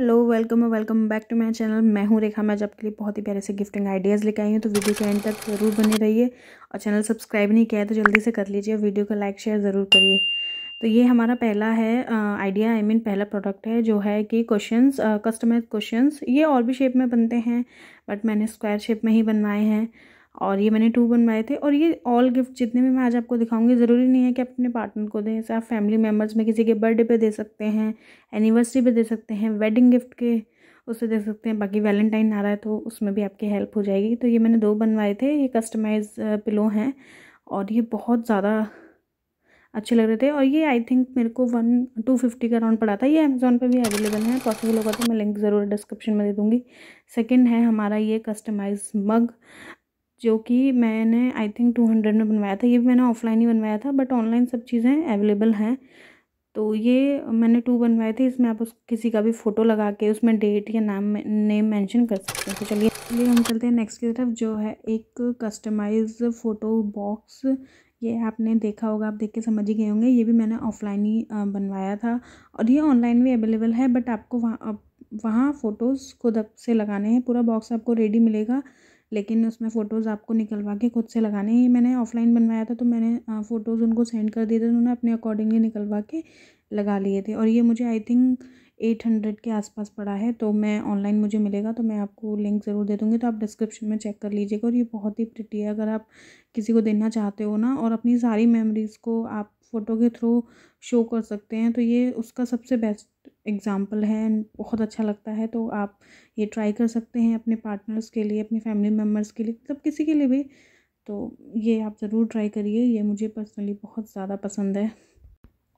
Hello welcome back to my channel. मैं हूँ रेखा। मैं आज आपके लिए बहुत ही प्यारे से गिफ्टिंग आइडियाज़ लेके आई हूँ, तो वीडियो के एंड तक ज़रूर बने रहिए। और चैनल सब्सक्राइब नहीं किया है तो जल्दी से कर लीजिए और वीडियो को लाइक शेयर ज़रूर करिए। तो ये हमारा पहला है आइडिया, आई मीन पहला प्रोडक्ट है जो है कि क्वेश्चंस, कस्टमाइज क्वेश्चंस। ये और भी शेप में बनते हैं बट मैंने स्क्वायर शेप में ही बनवाए हैं और ये मैंने 2 बनवाए थे। और ये ऑल गिफ्ट जितने भी मैं आज आपको दिखाऊंगी, ज़रूरी नहीं है कि आप अपने पार्टनर को दें, आप फैमिली मेम्बर्स में किसी के बर्थडे पे दे सकते हैं, एनिवर्सरी पे दे सकते हैं, वेडिंग गिफ्ट के उससे दे सकते हैं। बाकी वैलेंटाइन आ रहा है तो उसमें भी आपकी हेल्प हो जाएगी। तो ये मैंने 2 बनवाए थे। ये कस्टमाइज पिलो हैं और ये बहुत ज़्यादा अच्छे लग रहे थे। और ये आई थिंक मेरे को 250 का अराउंड पड़ा था। ये अमेज़ॉन पे भी अवेलेबल है, पॉसिबल होगा तो मैं लिंक ज़रूर डिस्क्रिप्शन में दे दूँगी। सेकेंड है हमारा ये कस्टमाइज मग, जो कि मैंने आई थिंक 200 में बनवाया था। ये भी मैंने ऑफलाइन ही बनवाया था बट ऑनलाइन सब चीज़ें अवेलेबल हैं। तो ये मैंने 2 बनवाए थे। इसमें आप किसी का भी फ़ोटो लगा के उसमें डेट या नेम मेंशन कर सकते हैं। तो चलिए हम चलते हैं नेक्स्ट की तरफ, जो है एक कस्टमाइज फ़ोटो बॉक्स। ये आपने देखा होगा, आप देख के समझ ही गए होंगे। ये भी मैंने ऑफलाइन ही बनवाया था और ये ऑनलाइन भी अवेलेबल है बट आपको वहाँ फ़ोटोज़ खुद से लगाने हैं। पूरा बॉक्स आपको रेडी मिलेगा लेकिन उसमें फ़ोटोज़ आपको निकलवा के खुद से लगाने हैं। ये मैंने ऑफलाइन बनवाया था तो मैंने फ़ोटोज़ उनको सेंड कर दिए थे, उन्होंने अपने अकॉर्डिंगली निकलवा के लगा लिए थे। और ये मुझे आई थिंक 800 के आसपास पड़ा है। तो मैं ऑनलाइन मुझे मिलेगा तो मैं आपको लिंक ज़रूर दे दूँगी, तो आप डिस्क्रिप्शन में चेक कर लीजिएगा। और ये बहुत ही प्रिटी है, अगर आप किसी को देना चाहते हो ना और अपनी सारी मेमोरीज़ को आप फ़ोटो के थ्रू शो कर सकते हैं, तो ये उसका सबसे बेस्ट एग्ज़ाम्पल है। बहुत अच्छा लगता है, तो आप ये ट्राई कर सकते हैं अपने पार्टनर्स के लिए, अपने फैमिली मेम्बर्स के लिए, मतलब किसी के लिए भी। तो ये आप ज़रूर ट्राई करिए, ये मुझे पर्सनली बहुत ज़्यादा पसंद है।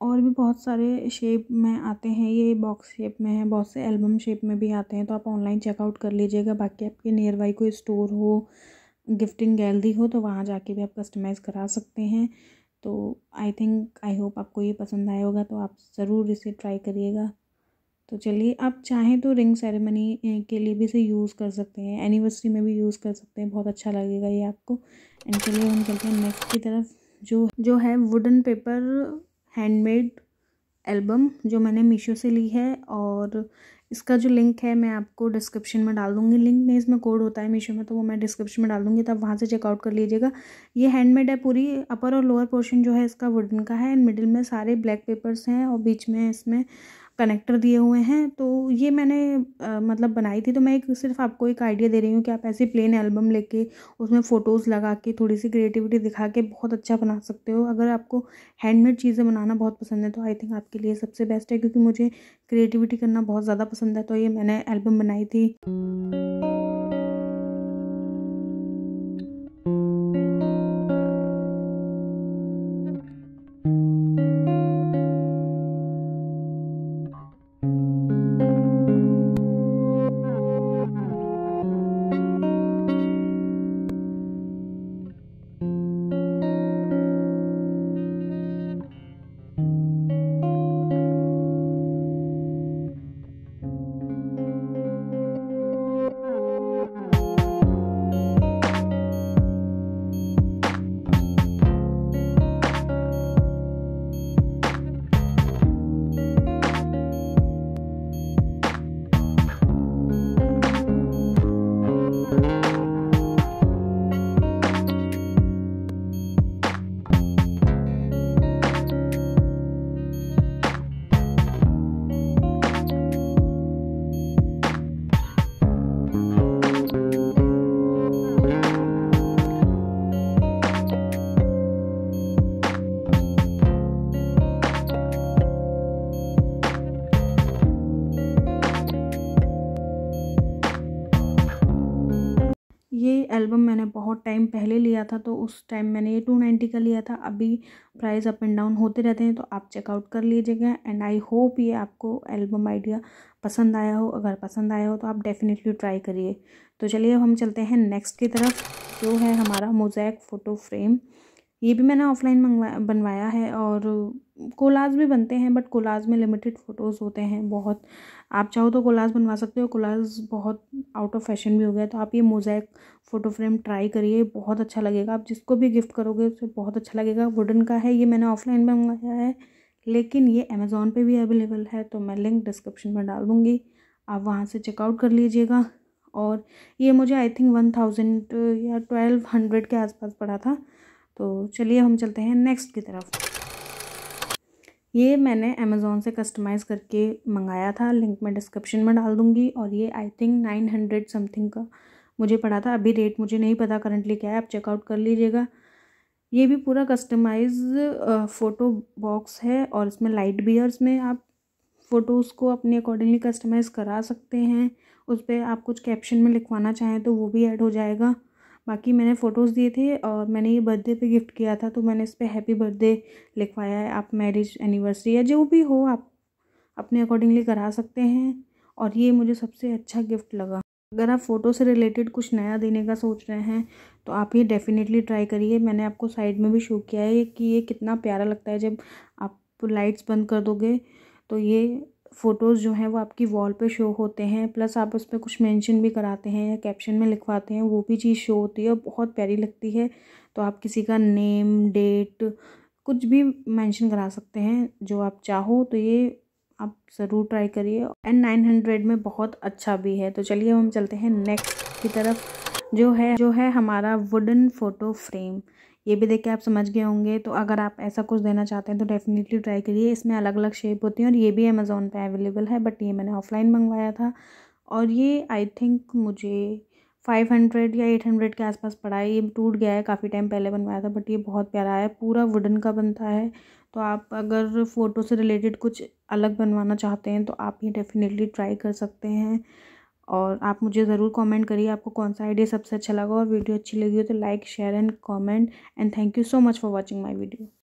और भी बहुत सारे शेप में आते हैं, ये बॉक्स शेप में है, बहुत से एल्बम शेप में भी आते हैं, तो आप ऑनलाइन चेकआउट कर लीजिएगा। बाकी आपके नियर बाई कोई स्टोर हो, गिफ्टिंग गैलरी हो, तो वहाँ जाके भी आप कस्टमाइज़ करा सकते हैं। तो आई होप आपको ये पसंद आया होगा, तो आप ज़रूर इसे ट्राई करिएगा। तो चलिए, आप चाहें तो रिंग सेरेमनी के लिए भी इसे यूज़ कर सकते हैं, एनिवर्सरी में भी यूज़ कर सकते हैं, बहुत अच्छा लगेगा ये आपको। एंड चलिए हम चलते हैं नेक्स्ट की तरफ, जो है वुडन पेपर हैंडमेड एल्बम, जो मैंने मीशो से ली है। और इसका जो लिंक है मैं आपको डिस्क्रिप्शन में डाल दूँगी। लिंक नहीं, इसमें कोड होता है मीशो में, तो वो मैं डिस्क्रिप्शन में डाल दूँगी, तो आप वहाँ से चेकआउट कर लीजिएगा। ये हैंडमेड है, पूरी अपर और लोअर पोर्शन जो है इसका वुडन का है। मिडिल में सारे ब्लैक पेपर्स हैं और बीच में इसमें कनेक्टर दिए हुए हैं। तो ये मैंने मतलब बनाई थी। तो मैं सिर्फ आपको एक आइडिया दे रही हूँ कि आप ऐसी प्लेन एल्बम लेके उसमें फ़ोटोज़ लगा के थोड़ी सी क्रिएटिविटी दिखा के बहुत अच्छा बना सकते हो। अगर आपको हैंडमेड चीज़ें बनाना बहुत पसंद है तो आई थिंक आपके लिए सबसे बेस्ट है, क्योंकि मुझे क्रिएटिविटी करना बहुत ज़्यादा पसंद है। तो ये मैंने एल्बम बनाई थी। ये एल्बम मैंने बहुत टाइम पहले लिया था, तो उस टाइम मैंने ये 290 का लिया था। अभी प्राइस अप एंड डाउन होते रहते हैं, तो आप चेकआउट कर लीजिएगा। एंड आई होप ये आपको एल्बम आइडिया पसंद आया हो। अगर पसंद आया हो तो आप डेफिनेटली ट्राई करिए। तो चलिए अब हम चलते हैं नेक्स्ट की तरफ, जो है हमारा मोज़ेक फ़ोटो फ्रेम। ये भी मैंने ऑफलाइन बनवाया है और कोलाज भी बनते हैं बट कोलाज में लिमिटेड फ़ोटोज़ होते हैं। बहुत आप चाहो तो कोलाज बनवा सकते हो, कोलाज बहुत आउट ऑफ फैशन भी हो गया है। तो आप ये मोज़ेक फ़ोटो फ्रेम ट्राई करिए, बहुत अच्छा लगेगा। आप जिसको भी गिफ्ट करोगे उसे बहुत अच्छा लगेगा। वुडन का है, ये मैंने ऑफलाइन बनवाया है लेकिन ये अमेज़ॉन पे भी अवेलेबल है, तो मैं लिंक डिस्क्रिप्शन में डाल दूँगी। आप वहाँ से चेकआउट कर लीजिएगा। और ये मुझे आई थिंक 1000 या 1200 के आसपास पड़ा था। तो चलिए हम चलते हैं नेक्स्ट की तरफ। ये मैंने अमेज़ोन से कस्टमाइज़ करके मंगाया था, लिंक मैं डिस्क्रिप्शन में डाल दूँगी। और ये आई थिंक 900 समथिंग का मुझे पड़ा था। अभी रेट मुझे नहीं पता करंटली क्या है, आप चेकआउट कर लीजिएगा। ये भी पूरा कस्टमाइज फ़ोटो बॉक्स है और इसमें लाइट भी है। इसमें आप फ़ोटोज़ को अपने अकॉर्डिंगली कस्टमाइज़ करा सकते हैं। उस पर आप कुछ कैप्शन में लिखवाना चाहें तो वो भी ऐड हो जाएगा। बाकी मैंने फ़ोटोज़ दिए थे और मैंने ये बर्थडे पे गिफ्ट किया था, तो मैंने इस पर हैप्पी बर्थडे लिखवाया है। आप मैरिज एनिवर्सरी या जो भी हो आप अपने अकॉर्डिंगली करा सकते हैं। और ये मुझे सबसे अच्छा गिफ्ट लगा। अगर आप फ़ोटो से रिलेटेड कुछ नया देने का सोच रहे हैं तो आप ये डेफ़िनेटली ट्राई करिए। मैंने आपको साइड में भी शो किया है कि ये कितना प्यारा लगता है। जब आप लाइट्स बंद कर दोगे तो ये फ़ोटोज़ जो हैं वो आपकी वॉल पे शो होते हैं। प्लस आप उस पर कुछ मेंशन भी कराते हैं या कैप्शन में लिखवाते हैं, वो भी चीज़ शो होती है और बहुत प्यारी लगती है। तो आप किसी का नेम, डेट, कुछ भी मेंशन करा सकते हैं जो आप चाहो। तो ये आप ज़रूर ट्राई करिए। एंड 900 में बहुत अच्छा भी है। तो चलिए हम चलते हैं नेक्स्ट की तरफ, जो है हमारा वुडन फ़ोटो फ्रेम। ये भी देख के आप समझ गए होंगे। तो अगर आप ऐसा कुछ देना चाहते हैं तो डेफ़िनेटली ट्राई करिए। इसमें अलग अलग शेप होती हैं और ये भी अमेज़ोन पे अवेलेबल है, बट ये मैंने ऑफ़लाइन मंगवाया था। और ये आई थिंक मुझे 500 या 800 के आसपास पड़ा है। ये टूट गया है, काफ़ी टाइम पहले बनवाया था, बट ये बहुत प्यारा है। पूरा वुडन का बनता है। तो आप अगर फ़ोटो से रिलेटेड कुछ अलग बनवाना चाहते हैं तो आप ये डेफ़िनेटली ट्राई कर सकते हैं। और आप मुझे ज़रूर कमेंट करिए आपको कौन सा आइडिया सबसे अच्छा लगा। और वीडियो अच्छी लगी हो तो like, share and comment. And thank you so much for watching my video.